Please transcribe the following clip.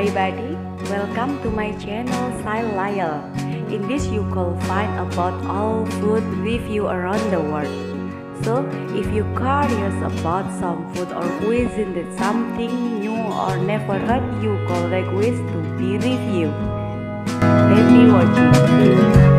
everybody, welcome to my channel Tsay Lyall. In this you can find about all food review around the world. So if you curious about some food or cuisine that something new or never heard, you can request to be reviewed. Let me watch it.